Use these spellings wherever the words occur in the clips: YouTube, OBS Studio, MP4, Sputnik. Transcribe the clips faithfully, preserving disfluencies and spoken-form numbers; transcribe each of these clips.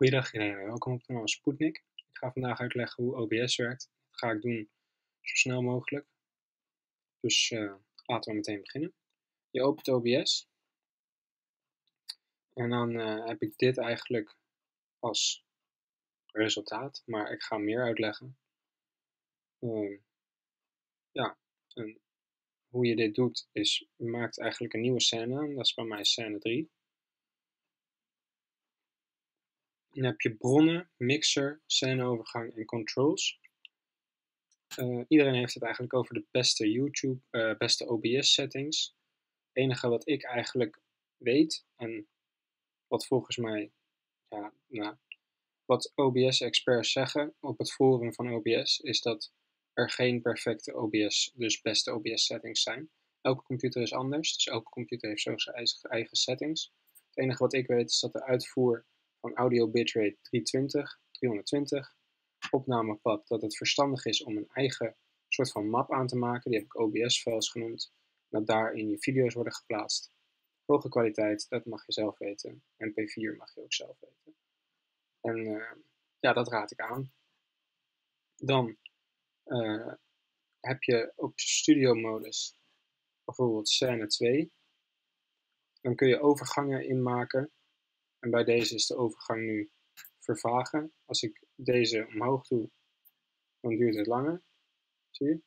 Goedendag iedereen, welkom op het kanaal Sputnik. Ik ga vandaag uitleggen hoe O B S werkt. Dat ga ik doen zo snel mogelijk. Dus uh, laten we meteen beginnen. Je opent O B S. En dan uh, heb ik dit eigenlijk als resultaat, maar ik ga meer uitleggen. Um, ja, en hoe je dit doet is, je maakt eigenlijk een nieuwe scène aan. Dat is bij mij scène drie. Dan heb je bronnen, mixer, scèneovergang en controls. Uh, iedereen heeft het eigenlijk over de beste YouTube, uh, beste O B S settings. Het enige wat ik eigenlijk weet en wat volgens mij, ja, nou, wat O B S experts zeggen op het forum van O B S, is dat er geen perfecte O B S, dus beste O B S settings zijn. Elke computer is anders, dus elke computer heeft zo zijn eigen settings. Het enige wat ik weet is dat de uitvoer van audio bitrate driehonderdtwintig, driehonderdtwintig, opnamepad, dat het verstandig is om een eigen soort van map aan te maken, die heb ik O B S-files genoemd, dat daarin je video's worden geplaatst. Hoge kwaliteit, dat mag je zelf weten. En M P vier mag je ook zelf weten. En uh, ja, dat raad ik aan. Dan uh, heb je op studio-modus bijvoorbeeld scène twee. Dan kun je overgangen inmaken. En bij deze is de overgang nu vervagen. Als ik deze omhoog doe, dan duurt het langer. Zie je?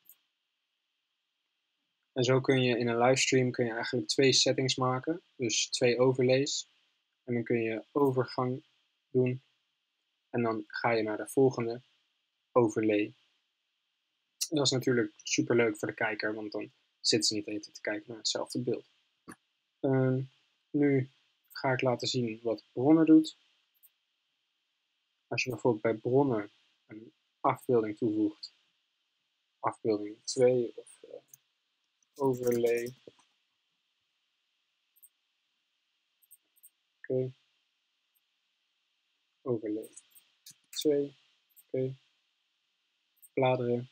En zo kun je in een livestream kun je eigenlijk twee settings maken. Dus twee overlays. En dan kun je overgang doen. En dan ga je naar de volgende overlay. En dat is natuurlijk super leuk voor de kijker, want dan zitten ze niet eten te kijken naar hetzelfde beeld. Uh, nu... ga ik laten zien wat bronnen doet. Als je bijvoorbeeld bij bronnen een afbeelding toevoegt, afbeelding twee of uh, overlay. Oké. Okay. Overlay twee. Oké. Okay. Bladeren.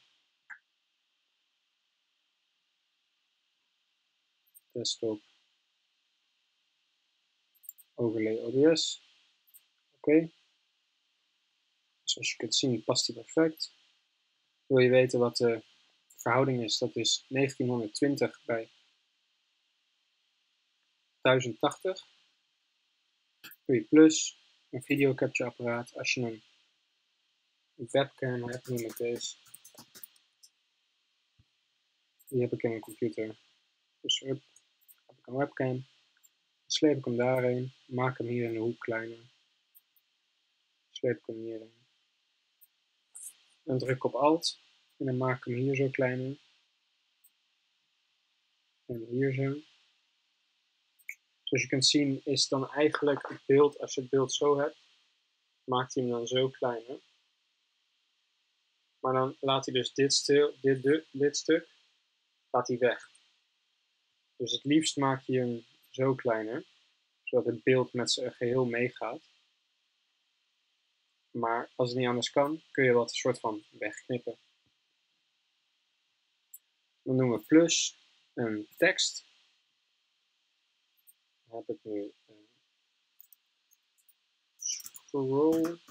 Desktop. Overlay O B S. Oké. Okay. Zoals je kunt zien past die perfect. Wil je weten wat de verhouding is? Dat is negentienhonderdtwintig bij duizend tachtig. Doe je plus een video capture apparaat. Als je een webcam hebt, nu met deze. Die heb ik in mijn computer. Dus up. Heb ik een webcam. Sleep ik hem daarheen, maak hem hier in de hoek kleiner. Sleep ik hem hierheen. Dan druk ik op Alt en dan maak ik hem hier zo kleiner. En hier zo. Zoals je kunt zien is dan eigenlijk het beeld, als je het beeld zo hebt, maakt hij hem dan zo kleiner. Maar dan laat hij dus dit, stil, dit, dit, dit stuk laat hij weg. Dus het liefst maak je hem zo kleiner, zodat het beeld met zijn geheel meegaat. Maar als het niet anders kan, kun je wat een soort van wegknippen. Dan doen we plus een tekst. Dan heb ik nu een scroll. Oké.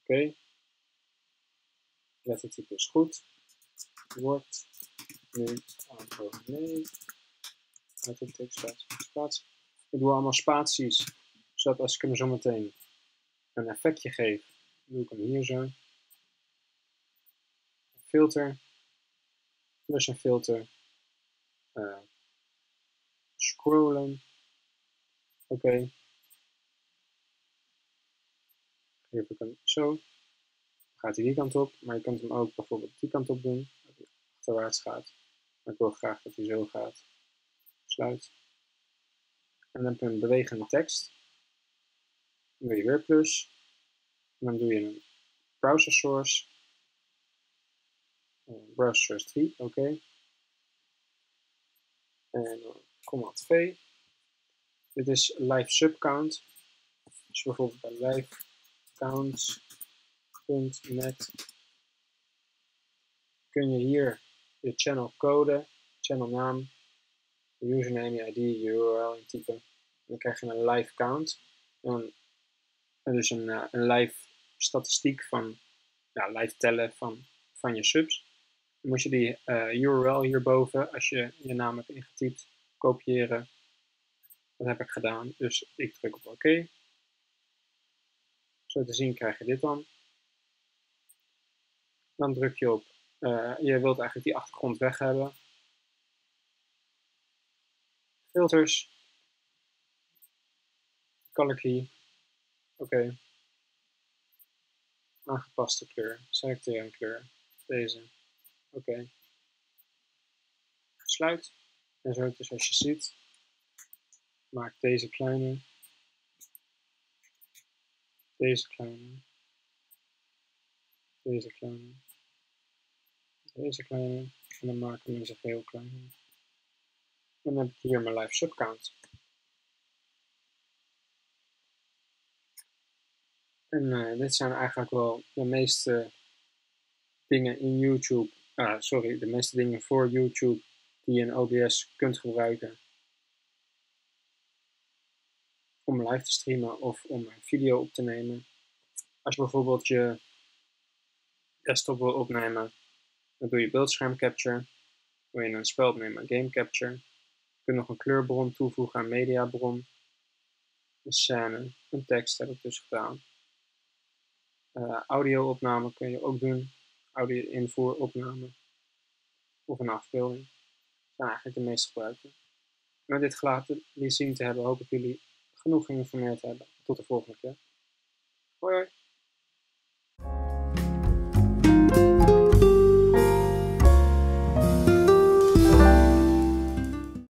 Okay. Lettertype is goed. Wordt nu aanvullen. Nee. Uit de tekst, spatie, spatie. Ik doe allemaal spaties, zodat als ik hem zo meteen een effectje geef, doe ik hem hier zo. Filter. Plus een filter. Uh, scrollen. Oké. Okay. Geef ik hem zo. Dan gaat hij die kant op, maar je kunt hem ook bijvoorbeeld die kant op doen. Dat hij achterwaarts gaat. Maar ik wil graag dat hij zo gaat. Sluit. En dan heb je een bewegende tekst. Dan doe je weer plus. En dan doe je een browser source. Uh, browser source drie, oké. Okay. En dan command V. Dit is live subcount. Dus bijvoorbeeld bij livecounts punt net kun je hier je channel code, channel naam, username, je I D, je U R L intypen. Dan krijg je een live count. En dus een, uh, een live statistiek van, ja, live tellen van, van je subs. Dan moet je die uh, U R L hierboven, als je je naam hebt ingetypt, kopiëren. Dat heb ik gedaan, dus ik druk op oké. Zo te zien krijg je dit dan. Dan druk je op, uh, je wilt eigenlijk die achtergrond weg hebben. Filters. Color key. Oké. Okay. Aangepaste kleur. Selecteer een kleur. Deze. Oké. Okay. Sluit. En zo dus als je ziet. Maak deze kleiner. Deze kleiner. Deze kleiner. Deze kleiner. En dan maak ik hem in zijn geheel kleiner. En dan heb ik hier mijn live subcount. En uh, dit zijn eigenlijk wel de meeste dingen in YouTube, ah, sorry, de meeste dingen voor YouTube die je in O B S kunt gebruiken om live te streamen of om een video op te nemen. Als je bijvoorbeeld je desktop wil opnemen, dan doe je beeldscherm capture. Wil je een spel opnemen, game capture. Je kunt nog een kleurbron toevoegen aan mediabron, een scène, een tekst heb ik dus gedaan. Uh, audio-opname kun je ook doen, audio-invoeropname of een afbeelding. Dat zijn eigenlijk de meest gebruikte. Met dit gelaten zien te hebben, hoop ik jullie genoeg geïnformeerd hebben. Tot de volgende keer. Hoi!